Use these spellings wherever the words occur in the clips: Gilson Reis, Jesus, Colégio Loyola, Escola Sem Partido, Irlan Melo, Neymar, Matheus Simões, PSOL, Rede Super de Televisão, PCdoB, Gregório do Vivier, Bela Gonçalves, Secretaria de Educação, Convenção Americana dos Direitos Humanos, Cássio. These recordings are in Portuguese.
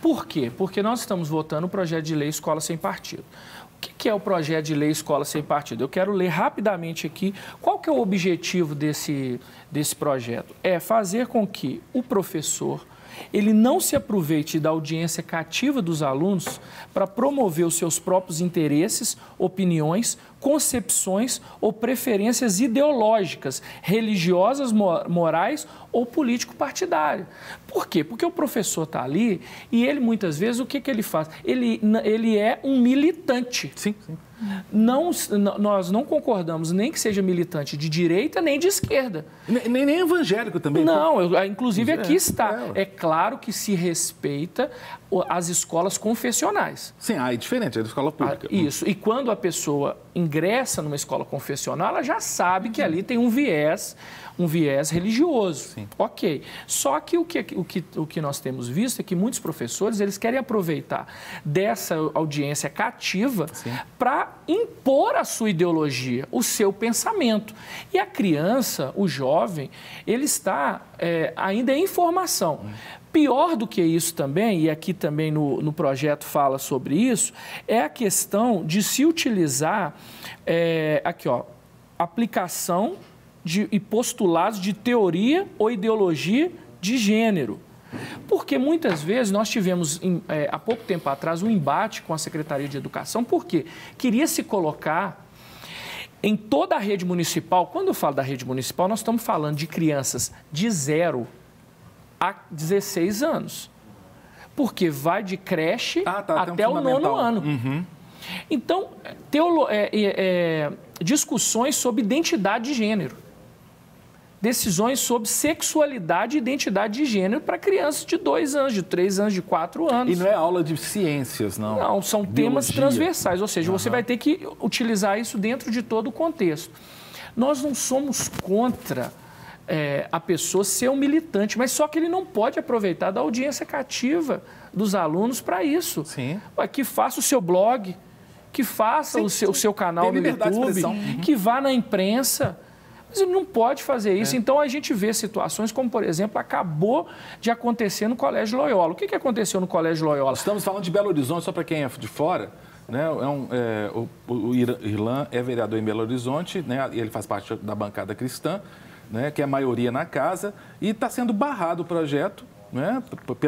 Por quê? Porque nós estamos votando o projeto de lei Escola Sem Partido. O que é o projeto de lei Escola Sem Partido? Eu quero ler rapidamente aqui qual que é o objetivo desse projeto. É fazer com que o professor ele não se aproveite da audiência cativa dos alunos para promover os seus próprios interesses, opiniões, concepções ou preferências ideológicas, religiosas, morais ou político-partidárias. Por quê? Porque o professor está ali e ele, muitas vezes, o que que ele faz? Ele é um militante. Sim, sim. Nós não concordamos nem que seja militante de direita nem de esquerda. Nem evangélico também. Não, inclusive aqui está. É claro que se respeita as escolas confessionais. Sim, é diferente, é da escola pública. Isso, e quando a pessoa ingressa numa escola confessional, ela já sabe que ali tem um viés religioso. Sim. Ok. Só que o que nós temos visto é que muitos professores, eles querem aproveitar dessa audiência cativa para impor a sua ideologia, o seu pensamento. E a criança, o jovem, ele está ainda em formação. Pior do que isso também, e aqui também no projeto fala sobre isso, é a questão de se utilizar, aqui ó, aplicação e postulados de teoria ou ideologia de gênero. Porque muitas vezes nós tivemos, há pouco tempo atrás, um embate com a Secretaria de Educação, porque queria se colocar em toda a rede municipal. Quando eu falo da rede municipal, nós estamos falando de crianças de 0 a 16 anos, porque vai de creche até o 9º ano. Uhum. Então, discussões sobre identidade de gênero, decisões sobre sexualidade e identidade de gênero para crianças de 2 anos, de 3 anos, de 4 anos. E não é aula de ciências, não? Não, são temas transversais, ou seja, você vai ter que utilizar isso dentro de todo o contexto. Nós não somos contra a pessoa ser um militante, mas só que ele não pode aproveitar da audiência cativa dos alunos para isso. Sim. Ué, que faça o seu blog, que faça o seu canal no YouTube, que vá na imprensa, mas ele não pode fazer isso. Então, a gente vê situações como, por exemplo, acabou de acontecer no Colégio Loyola. O que que aconteceu no Colégio Loyola? Estamos falando de Belo Horizonte, só para quem é de fora. Né, o Irlan é vereador em Belo Horizonte, né, ele faz parte da bancada cristã, né, que é a maioria na casa, e está sendo barrado o projeto, né,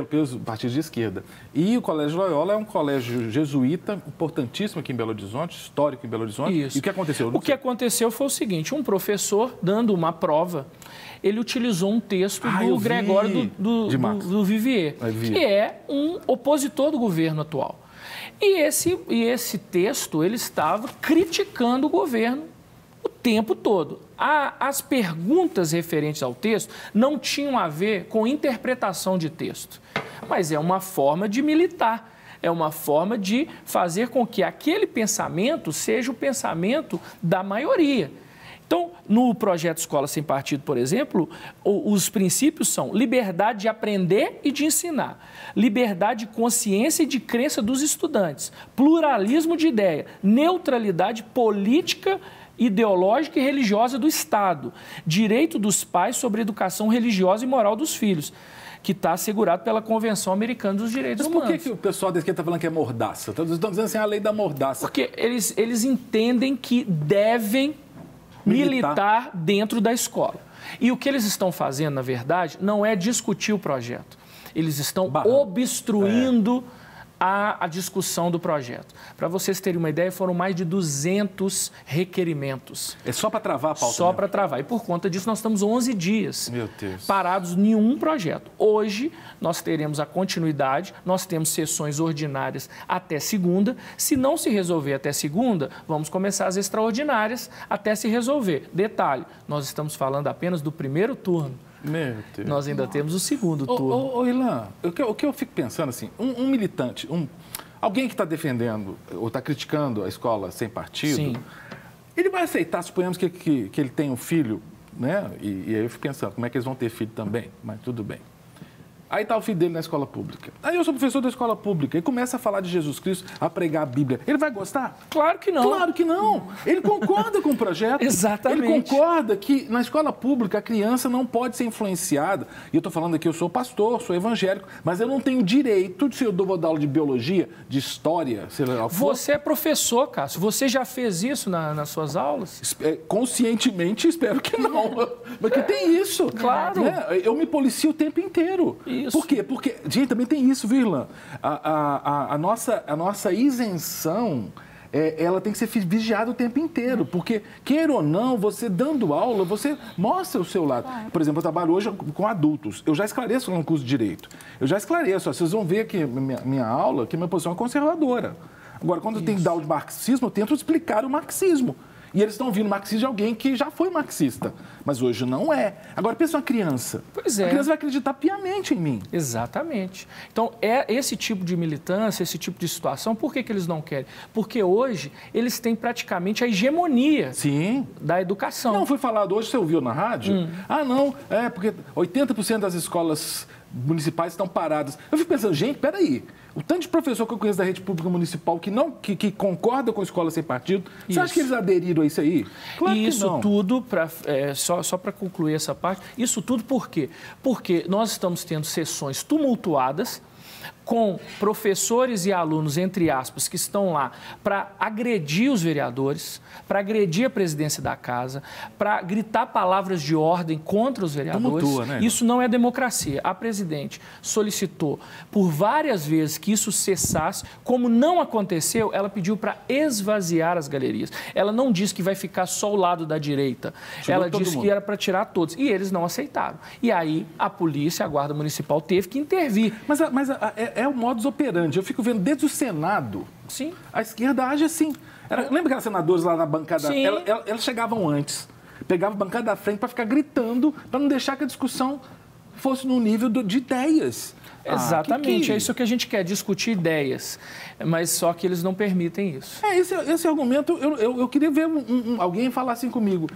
pelos partidos de esquerda. E o Colégio Loyola é um colégio jesuíta, importantíssimo aqui em Belo Horizonte, histórico em Belo Horizonte. Isso. E o que aconteceu? O que aconteceu foi o seguinte: um professor, dando uma prova, ele utilizou um texto do Gregório do Vivier, que é um opositor do governo atual. E esse texto, ele estava criticando o governo o tempo todo. As perguntas referentes ao texto não tinham a ver com interpretação de texto, mas é uma forma de militar, é uma forma de fazer com que aquele pensamento seja o pensamento da maioria. Então, no projeto Escola Sem Partido, por exemplo, os princípios são liberdade de aprender e de ensinar, liberdade de consciência e de crença dos estudantes, pluralismo de ideia, neutralidade política, ideológica e religiosa do Estado, direito dos pais sobre a educação religiosa e moral dos filhos, que está assegurado pela Convenção Americana dos Direitos Humanos. Mas por que o pessoal da esquerda está falando que é mordaça? Estão dizendo assim, a lei da mordaça. Porque eles entendem que devem militar dentro da escola. E o que eles estão fazendo, na verdade, não é discutir o projeto. Eles estão obstruindo a discussão do projeto. Para vocês terem uma ideia, foram mais de 200 requerimentos. É só para travar a pauta? Só para travar. E por conta disso, nós estamos 11 dias parados em nenhum projeto. Hoje, nós teremos a continuidade, nós temos sessões ordinárias até segunda. Se não se resolver até segunda, vamos começar as extraordinárias até se resolver. Detalhe, nós estamos falando apenas do primeiro turno. Meu Deus. Nós ainda temos o segundo turno. Irlan, o que eu fico pensando assim, um militante, alguém que está defendendo ou está criticando a Escola Sem Partido, Sim. ele vai aceitar, suponhamos que ele tem um filho, né? E aí eu fico pensando, como é que eles vão ter filho também? Mas tudo bem. Aí está o filho dele na escola pública. Aí eu sou professor da escola pública e começa a falar de Jesus Cristo, a pregar a Bíblia. Ele vai gostar? Claro que não. Claro que não. Ele concorda com o projeto. Exatamente. Ele concorda que na escola pública a criança não pode ser influenciada. E eu estou falando aqui, eu sou pastor, sou evangélico, mas eu não tenho direito, se eu dou aula de biologia, de história, sei lá. Você é professor, Cássio. Você já fez isso nas suas aulas? Conscientemente, espero que não. Porque tem isso. Claro. Né? Eu me policio o tempo inteiro. Isso. Por quê? Porque, gente, também tem isso, viu, Irlan? A nossa isenção, ela tem que ser vigiada o tempo inteiro, porque, queira ou não, você dando aula, você mostra o seu lado. Claro. Por exemplo, eu trabalho hoje com adultos, eu já esclareço no curso de Direito, eu já esclareço, ó, vocês vão ver aqui minha aula, que minha posição é conservadora. Agora, quando eu tenho que dar aula de marxismo, eu tento explicar o marxismo. E eles estão ouvindo marxismo de alguém que já foi marxista, mas hoje não é. Agora, pensa uma criança. Pois é. A criança vai acreditar piamente em mim. Exatamente. Então, é esse tipo de militância, esse tipo de situação, por que eles não querem? Porque hoje eles têm praticamente a hegemonia da educação. Não, foi falado hoje, você ouviu na rádio? Ah, não, é porque 80% das escolas municipais estão paradas. Eu fico pensando, gente, peraí. O tanto de professor que eu conheço da rede pública municipal que concorda com a escola sem partido, você acha que eles aderiram a isso aí? Claro que não. E isso tudo, só para concluir essa parte, isso tudo por quê? Porque nós estamos tendo sessões tumultuadas com professores e alunos, entre aspas, que estão lá para agredir os vereadores, para agredir a presidência da casa, para gritar palavras de ordem contra os vereadores. Tumultua, né? Isso não é democracia. A presidente solicitou por várias vezes que isso cessasse. Como não aconteceu, ela pediu para esvaziar as galerias. Ela não disse que vai ficar só o lado da direita. Ela disse que era para tirar todos. E eles não aceitaram. E aí a polícia, a guarda municipal teve que intervir. É o modus operandi. Eu fico vendo desde o Senado, a esquerda age assim. Lembra aquelas senadoras lá na bancada? Elas chegavam antes, pegavam a bancada da frente para ficar gritando, para não deixar que a discussão fosse no nível de ideias. Exatamente, é isso que a gente quer, discutir ideias, mas só que eles não permitem isso. Esse argumento, eu queria ver alguém falar assim comigo,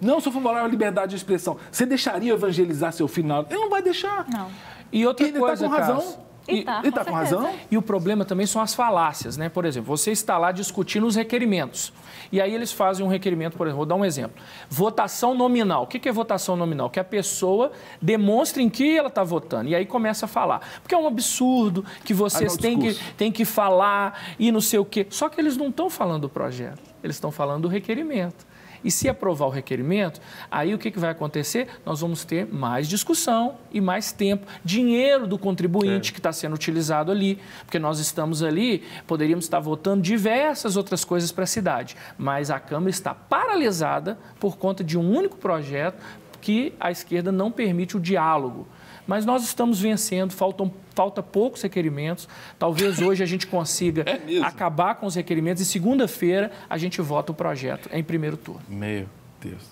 não, sou favorável à liberdade de expressão, você deixaria evangelizar seu filho na aula? Ele não vai deixar. Não. E outra coisa, tá com razão. Cássio, E tá com razão. E o problema também são as falácias, né? Por exemplo, você está lá discutindo os requerimentos. E aí eles fazem um requerimento, por exemplo, vou dar um exemplo. Votação nominal. O que é votação nominal? Que a pessoa demonstre em que ela está votando. E aí começa a falar. Porque é um absurdo que vocês têm que falar e não sei o quê. Só que eles não estão falando do projeto. Eles estão falando do requerimento. E se aprovar o requerimento, aí o que vai acontecer? Nós vamos ter mais discussão e mais tempo. Dinheiro do contribuinte que está sendo utilizado ali, porque nós estamos ali, poderíamos estar votando diversas outras coisas para a cidade, mas a Câmara está paralisada por conta de um único projeto que a esquerda não permite o diálogo. Mas nós estamos vencendo, falta poucos requerimentos. Talvez hoje a gente consiga acabar com os requerimentos e segunda-feira a gente vota o projeto em primeiro turno. Meu Deus.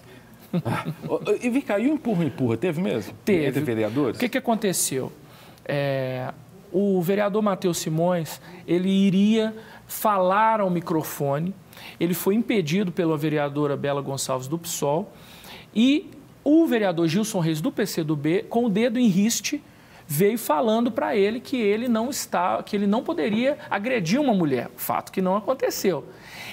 E vem cá, e o empurra-empurra? Teve mesmo? Teve. Entre vereadores? O que aconteceu? O vereador Matheus Simões, ele iria falar ao microfone, ele foi impedido pela vereadora Bela Gonçalves do PSOL e o vereador Gilson Reis, do PCdoB, com o dedo em riste, veio falando para ele que ele não poderia agredir uma mulher, fato que não aconteceu.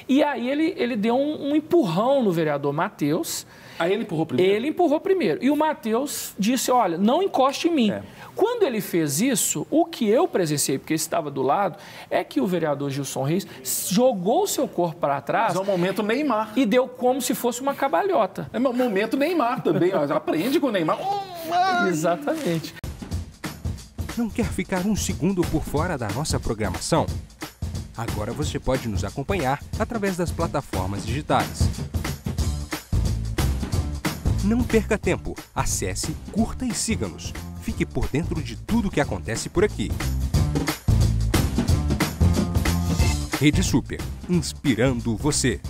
E aí ele deu um empurrão no vereador Matheus. Aí ele empurrou primeiro? Ele empurrou primeiro. E o Matheus disse, olha, não encoste em mim. Quando ele fez isso, o que eu presenciei, porque eu estava do lado, é que o vereador Gilson Reis jogou o seu corpo para trás. Mas é um momento Neymar. E deu como se fosse uma cambalhota. É um momento Neymar também, ó. Aprende com o Neymar. Exatamente. Não quer ficar um segundo por fora da nossa programação? Agora você pode nos acompanhar através das plataformas digitais. Não perca tempo, acesse, curta e siga-nos. Fique por dentro de tudo o que acontece por aqui. Rede Super, inspirando você.